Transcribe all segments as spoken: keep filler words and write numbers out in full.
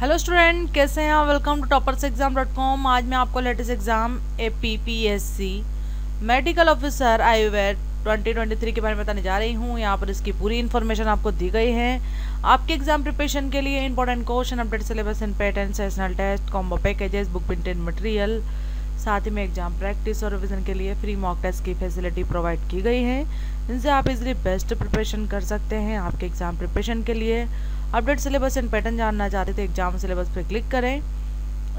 Hello student, कैसे हैं आप। Welcome to toppers exam dot com. आज मैं आपको latest exam A P P S C medical officer Ayurveda twenty twenty three के बारे में बताने जा रही हूँ। यहाँ पर इसकी पूरी इन्फॉर्मेशन आपको दी गई है। आपके एग्जाम प्रिपरेशन के लिए important question, update syllabus and pattern, sessional test, combo packages, book printed material, साथ ही में एग्जाम प्रैक्टिस और रिवीजन के लिए फ्री मॉक टेस्ट की फैसिलिटी प्रोवाइड की गई है। इनसे आप इजली बेस्ट प्रिपरेशन कर सकते हैं। आपके एग्जाम प्रिपरेशन के लिए अपडेट सिलेबस एंड पैटर्न जानना चाहते थे, एग्जाम सिलेबस पर क्लिक करें।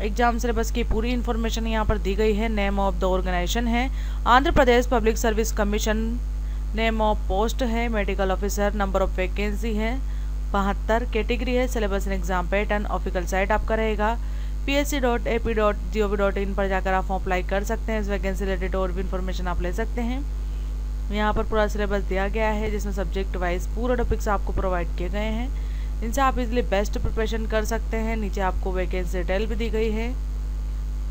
एग्जाम सिलेबस की पूरी इन्फॉर्मेशन यहाँ पर दी गई है। नेम ऑफ द ऑर्गेनाइजेशन है Andhra Pradesh public service commission. Name of post है medical officer. Number of vacancy है बहत्तर। कैटेगरी है syllabus and exam pattern. Official site आपका रहेगा P S C dot A P dot G O V dot in पर जाकर आप फॉर्म अप्लाई कर सकते हैं। इस वैकेंसी रिलेटेड और भी इन्फॉर्मेशन आप ले सकते हैं। यहाँ पर पूरा सिलेबस दिया गया है, जिसमें सब्जेक्ट वाइज पूरे टॉपिक्स आपको प्रोवाइड किए गए हैं। इनसे आप इसलिए बेस्ट प्रिपरेशन कर सकते हैं। नीचे आपको वैकेंसी डिटेल भी दी गई है।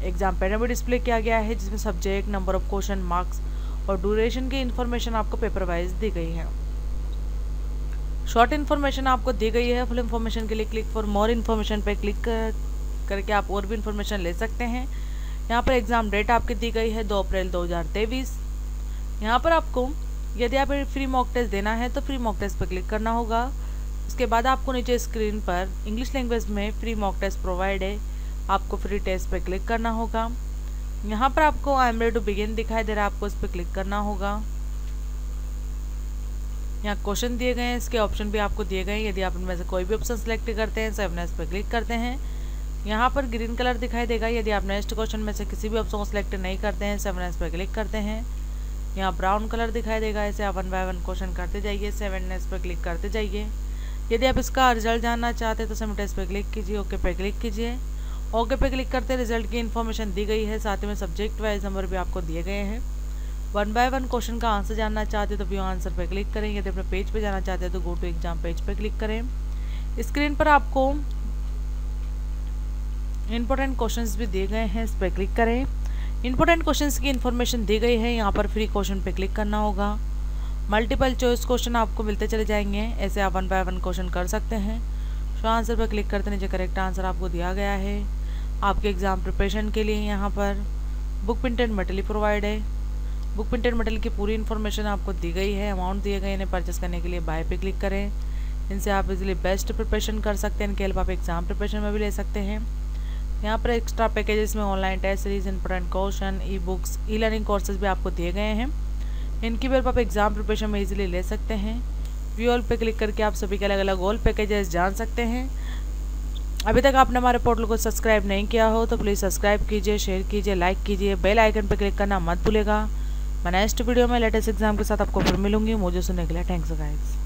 एग्जाम पैटर्न भी डिस्प्ले किया गया है, जिसमें subject, number of question, marks और ड्यूरेशन की इन्फॉर्मेशन आपको पेपर वाइज दी गई है। शॉर्ट इन्फॉर्मेशन आपको दी गई है। फुल इन्फॉर्मेशन के लिए क्लिक फॉर मोर इन्फॉर्मेशन पर क्लिक कर, करके आप और भी इन्फॉर्मेशन ले सकते हैं। यहाँ पर एग्ज़ाम डेट आपकी दी गई है दो अप्रैल दो हज़ार तेईस। यहाँ पर आपको यदि आप फ्री मॉक टेस्ट देना है तो फ्री मॉक टेस्ट पर क्लिक करना होगा। उसके बाद आपको नीचे स्क्रीन पर इंग्लिश लैंग्वेज में फ्री मॉक टेस्ट प्रोवाइड है, आपको फ्री टेस्ट पर क्लिक करना होगा। यहाँ पर आपको I am ready to begin दिखाई दे रहा है, आपको इस पर क्लिक करना होगा। यहाँ क्वेश्चन दिए गए हैं, इसके ऑप्शन भी आपको दिए गए हैं। यदि आप इनमें से कोई भी ऑप्शन सेलेक्ट करते हैं तो आप नेक्स्ट पर क्लिक करते हैं। यहाँ पर ग्रीन कलर दिखाई देगा। यदि आप नेक्स्ट क्वेश्चन में से किसी भी ऑप्शन को सिलेक्ट नहीं करते हैं तो नेक्स्ट पर क्लिक करते हैं। यहाँ ब्राउन कलर दिखाई देगा। इसे आप वन बाय वन क्वेश्चन करते जाइए, सेवन नेक्स्ट पर क्लिक करते जाइए। यदि आप इसका रिजल्ट जानना चाहते हैं तो सबमिट टेस्ट पर क्लिक कीजिए, ओके पे क्लिक कीजिए। ओके पे क्लिक करते रिजल्ट की इन्फॉर्मेशन दी गई है, साथ में सब्जेक्ट वाइज नंबर भी आपको दिए गए हैं। वन बाय वन क्वेश्चन का आंसर जानना चाहते हैं तो व्यू आंसर पे क्लिक करें। यदि अपने पेज पे जाना चाहते हैं तो गो टू एग्जाम पेज पे क्लिक करें। स्क्रीन पर आपको इम्पोर्टेंट क्वेश्चन भी दिए गए हैं, इस पर क्लिक करें। इम्पोर्टेंट क्वेश्चन की इन्फॉर्मेशन दी गई है। यहाँ पर फ्री क्वेश्चन पर क्लिक करना होगा। मल्टीपल चॉइस क्वेश्चन आपको मिलते चले जाएंगे, ऐसे आप वन बाय वन क्वेश्चन कर सकते हैं। सो आंसर पर क्लिक करते नीचे करेक्ट आंसर आपको दिया गया है। आपके एग्ज़ाम प्रिपरेशन के लिए यहाँ पर बुक प्रिंटेड मटेरियल प्रोवाइड है। बुक प्रिंटेड मटेरियल की पूरी इन्फॉर्मेशन आपको दी गई है। अमाउंट दिए गए, इन्हें परचेस करने के लिए बाय पे क्लिक करें। इनसे आप इजिली बेस्ट प्रिपरेशन कर सकते हैं। इनके हेल्प आप एग्ज़ाम प्रिपरेशन में भी ले सकते हैं। यहाँ पर एक्स्ट्रा पैकेजेस में online test series, important question, e books, e learning courses भी आपको दिए गए हैं। इनकी हेल्प आप एग्ज़ाम प्रिपरेशन में इजीली ले सकते हैं। व्यू ऑल पे क्लिक करके आप सभी के अलग अलग ऑल पैकेजेस जान सकते हैं। अभी तक आपने हमारे पोर्टल को सब्सक्राइब नहीं किया हो तो प्लीज़ सब्सक्राइब कीजिए, शेयर कीजिए, लाइक कीजिए। बेल आइकन पे क्लिक करना मत भूलेगा। मैं नेक्स्ट वीडियो में लेटेस्ट एग्जाम के साथ आपको फिर मिलूंगी। मुझे सुनने के लिए थैंक्स गाइस।